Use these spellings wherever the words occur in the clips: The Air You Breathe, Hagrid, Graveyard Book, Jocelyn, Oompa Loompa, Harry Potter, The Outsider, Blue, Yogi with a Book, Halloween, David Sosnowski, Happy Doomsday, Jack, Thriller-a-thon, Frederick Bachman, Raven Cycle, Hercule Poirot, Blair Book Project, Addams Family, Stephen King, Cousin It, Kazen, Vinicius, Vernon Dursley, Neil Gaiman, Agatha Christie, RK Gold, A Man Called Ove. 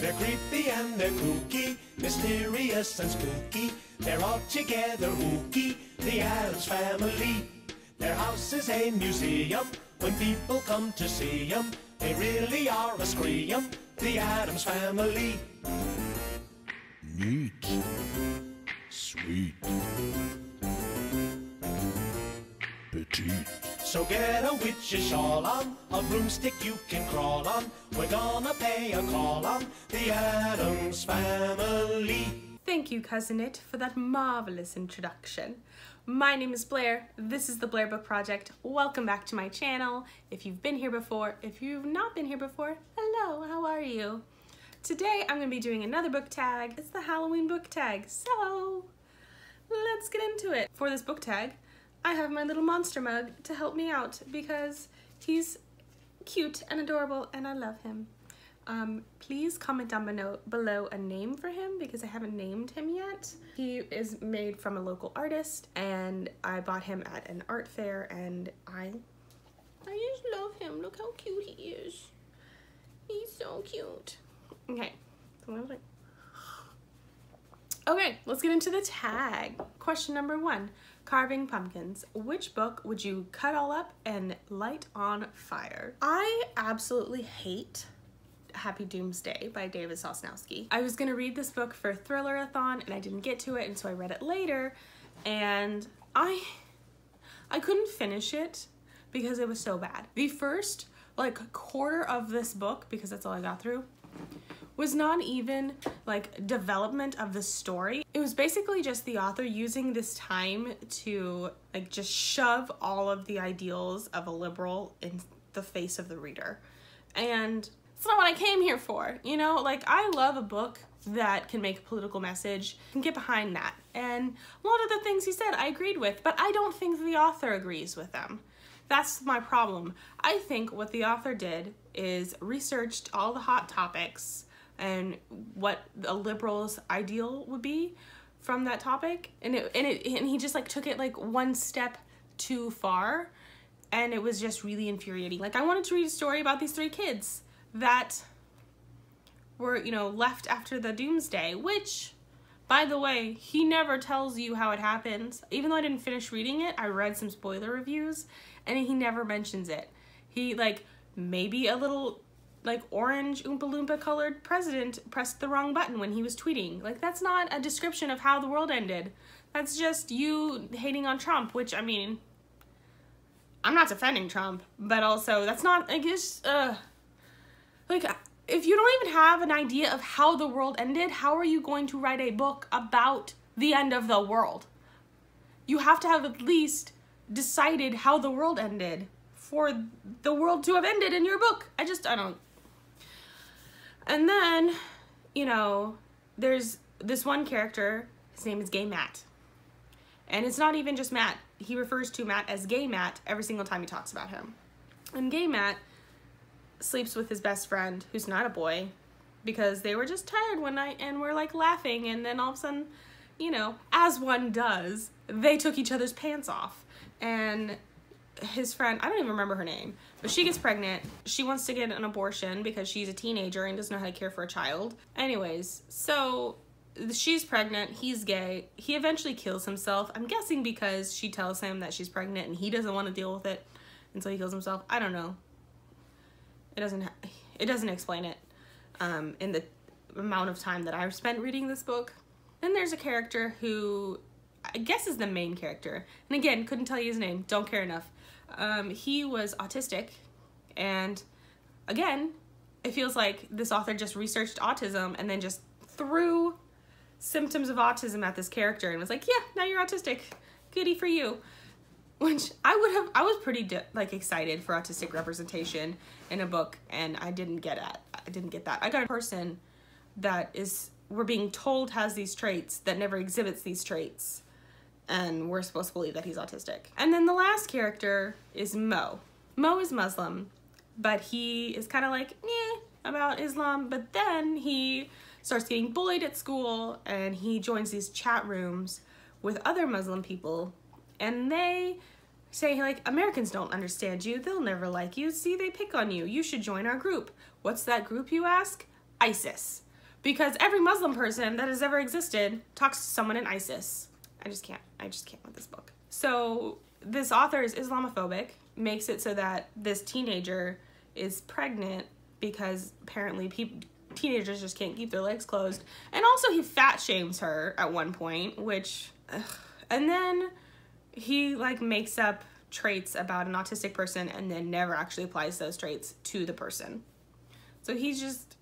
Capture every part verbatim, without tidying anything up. They're creepy and they're kooky, mysterious and spooky. They're all together hooky, the Addams Family. Their house is a museum, when people come to see them, they really are a scream, the Addams Family. Neat. Sweet. Petite. So get a witch's shawl on, a broomstick you can crawl on. We're gonna pay a call on the Addams Family. Thank you, Cousin It, for that marvelous introduction. My name is Blair, this is the Blair Book Project. Welcome back to my channel. If you've been here before, if you've not been here before, hello, how are you? Today I'm gonna be doing another book tag. It's the Halloween book tag, so let's get into it. For this book tag, I have my little monster mug to help me out because he's cute and adorable and I love him. Um, please comment down below, below a name for him because I haven't named him yet. He is made from a local artist and I bought him at an art fair and I, I just love him. Look how cute he is. He's so cute. Okay. Okay, let's get into the tag. Question number one, carving pumpkins. Which book would you cut all up and light on fire? I absolutely hate Happy Doomsday by David Sosnowski. I was gonna read this book for Thriller-a-thon and I didn't get to it, and so I read it later and I I couldn't finish it because it was so bad. The first like quarter of this book, because that's all I got through, was not even like development of the story. It was basically just the author using this time to like just shove all of the ideals of a liberal in the face of the reader. And it's not what I came here for, you know? Like, I love a book that can make a political message, can get behind that. And a lot of the things he said I agreed with, but I don't think the author agrees with them. That's my problem. I think what the author did is researched all the hot topics and what a liberal's ideal would be from that topic, and it and it and he just like took it like one step too far, and it was just really infuriating. Like, I wanted to read a story about these three kids that were, you know, left after the doomsday, which, by the way, he never tells you how it happens. Even though I didn't finish reading it, I read some spoiler reviews, and he never mentions it. He, like, maybe a little, like, orange Oompa Loompa colored president pressed the wrong button when he was tweeting. Like, that's not a description of how the world ended. That's just you hating on Trump, which, I mean, I'm not defending Trump, but also that's not, I guess, uh, like, if you don't even have an idea of how the world ended, how are you going to write a book about the end of the world? You have to have at least decided how the world ended for the world to have ended in your book. I just, I don't. And then, you know, there's this one character, his name is Gay Matt. And it's not even just Matt. He refers to Matt as Gay Matt every single time he talks about him. And Gay Matt sleeps with his best friend, who's not a boy, because they were just tired one night and were like laughing, and then all of a sudden, you know, as one does, they took each other's pants off. And his friend, I don't even remember her name, but she gets pregnant. She wants to get an abortion because she's a teenager and doesn't know how to care for a child. Anyways, so she's pregnant, he's gay, he eventually kills himself, I'm guessing because she tells him that she's pregnant and he doesn't want to deal with it, and so he kills himself. I don't know. It doesn't, it doesn't explain it um, in the amount of time that I've spent reading this book. Then there's a character who I guess is the main character. And again, couldn't tell you his name, don't care enough. Um, he was autistic. And again, it feels like this author just researched autism and then just threw symptoms of autism at this character and was like, yeah, now you're autistic, goody for you. Which I would have, I was pretty like excited for autistic representation in a book, and I didn't get that. I didn't get that. I got a person that is, we're being told has these traits that never exhibits these traits, and we're supposed to believe that he's autistic. And then the last character is Mo. Mo is Muslim, but he is kind of like, eh, about Islam, but then he starts getting bullied at school, and he joins these chat rooms with other Muslim people, and they say, like, Americans don't understand you, they'll never like you, see, they pick on you, you should join our group. What's that group, you ask? ISIS. because every Muslim person that has ever existed talks to someone in ISIS. I just can't. I just can't with this book. So this author is Islamophobic, makes it so that this teenager is pregnant because apparently people, teenagers just can't keep their legs closed. And also he fat shames her at one point, which, ugh. And then he like makes up traits about an autistic person and then never actually applies those traits to the person. So he's just,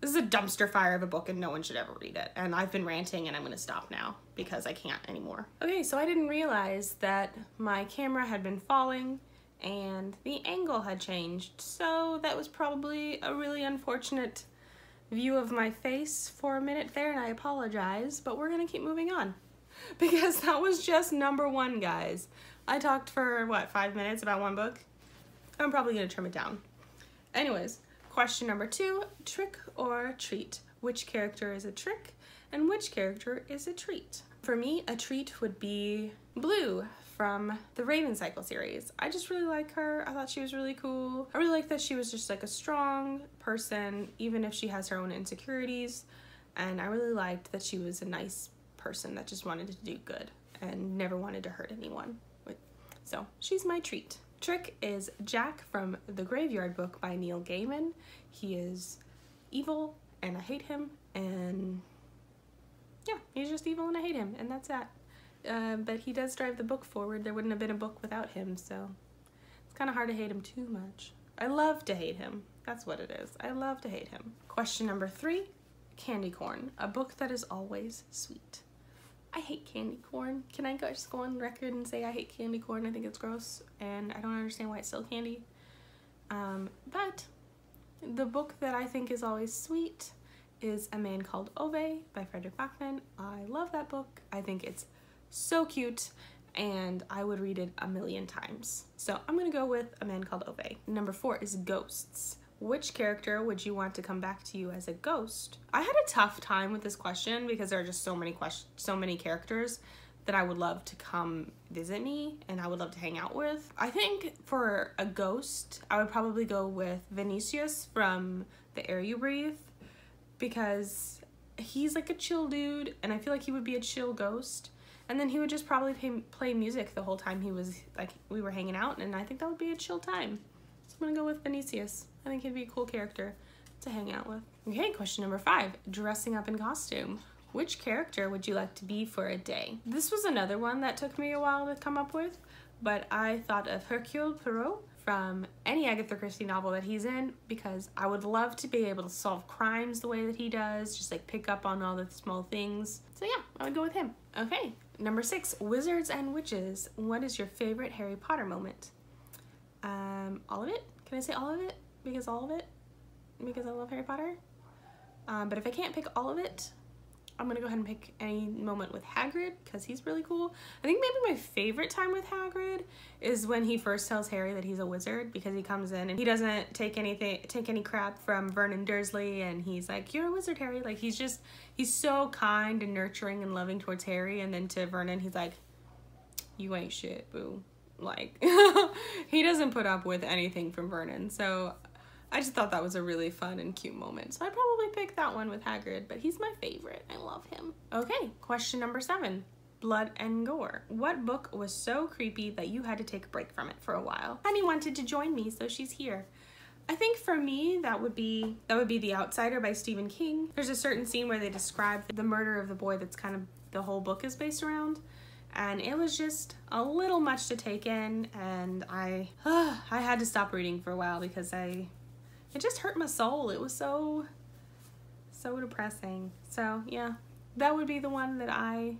this is a dumpster fire of a book and no one should ever read it. And I've been ranting and I'm gonna stop now because I can't anymore. Okay, so I didn't realize that my camera had been falling and the angle had changed. So that was probably a really unfortunate view of my face for a minute there, and I apologize, but we're gonna keep moving on because that was just number one, guys. I talked for what, five minutes about one book? I'm probably gonna trim it down. Anyways, question number two, trick or treat? Which character is a trick and which character is a treat? For me, a treat would be Blue from the Raven Cycle series. I just really like her. I thought she was really cool. I really like that she was just like a strong person, even if she has her own insecurities. And I really liked that she was a nice person that just wanted to do good and never wanted to hurt anyone. So she's my treat. Trick is Jack from the Graveyard Book by Neil Gaiman. He is evil and I hate him, and yeah, he's just evil and I hate him, and that's that. Uh, but he does drive the book forward. There wouldn't have been a book without him, so it's kind of hard to hate him too much. I love to hate him. That's what it is. I love to hate him. Question number three, candy corn, a book that is always sweet. I hate candy corn. Can I just go on record and say I hate candy corn? I think it's gross, and I don't understand why it's still candy. Um, but the book that I think is always sweet is A Man Called Ove by Frederick Bachman. I love that book. I think it's so cute and I would read it a million times. So I'm gonna go with A Man Called Ove. Number four is ghosts. Which character would you want to come back to you as a ghost? I had a tough time with this question because there are just so many questions, so many characters that I would love to come visit me and I would love to hang out with. I think for a ghost, I would probably go with Vinicius from The Air You Breathe because he's like a chill dude and I feel like he would be a chill ghost. And then he would just probably pay, play music the whole time he was like we were hanging out, and I think that would be a chill time. So I'm gonna go with Vinicius. I think he'd be a cool character to hang out with. Okay, question number five, dressing up in costume. Which character would you like to be for a day? This was another one that took me a while to come up with, but I thought of Hercule Poirot from any Agatha Christie novel that he's in because I would love to be able to solve crimes the way that he does, just like pick up on all the small things. So yeah, I would go with him. Okay, number six, wizards and witches. What is your favorite Harry Potter moment? Um, all of it? Can I say all of it? Because all of it? Because I love Harry Potter? Um, but if I can't pick all of it, I'm gonna go ahead and pick any moment with Hagrid because he's really cool. I think maybe my favorite time with Hagrid is when he first tells Harry that he's a wizard, because he comes in and he doesn't take anything, take any crap from Vernon Dursley, and he's like, "You're a wizard, Harry." Like he's just, he's so kind and nurturing and loving towards Harry, and then to Vernon, he's like, "You ain't shit, boo." Like he doesn't put up with anything from Vernon, so. I just thought that was a really fun and cute moment. So I'd probably pick that one with Hagrid, but he's my favorite. I love him. Okay, question number seven, blood and gore. What book was so creepy that you had to take a break from it for a while? Penny wanted to join me, so she's here. I think for me, that would be that would be The Outsider by Stephen King. There's a certain scene where they describe the murder of the boy that's kind of the whole book is based around. And it was just a little much to take in. And I, uh, I had to stop reading for a while because I, it just hurt my soul. It was so, so depressing. So yeah, that would be the one that I,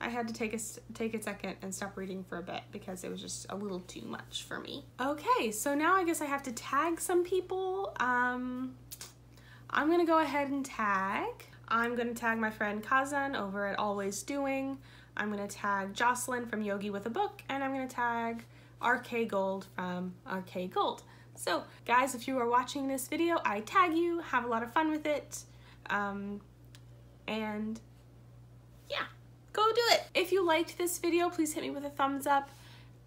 I had to take a, take a second and stop reading for a bit because it was just a little too much for me. Okay, so now I guess I have to tag some people. Um, I'm gonna go ahead and tag. I'm gonna tag my friend Kazen over at Always Doing. I'm gonna tag Jocelyn from Yogi with a Book, and I'm gonna tag R K Gold from R K Gold. So guys, if you are watching this video, I tag you, have a lot of fun with it, um, and yeah, go do it. If you liked this video, please hit me with a thumbs up,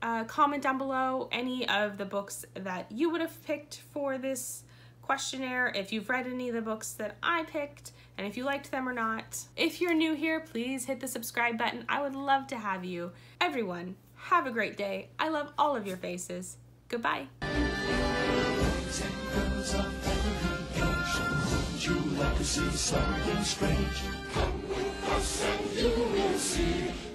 uh, comment down below any of the books that you would have picked for this questionnaire if you've read any of the books that I picked and if you liked them or not. If you're new here, please hit the subscribe button. I would love to have you. Everyone, have a great day. I love all of your faces. Goodbye. Would you like to see something strange? Come with us and you will see.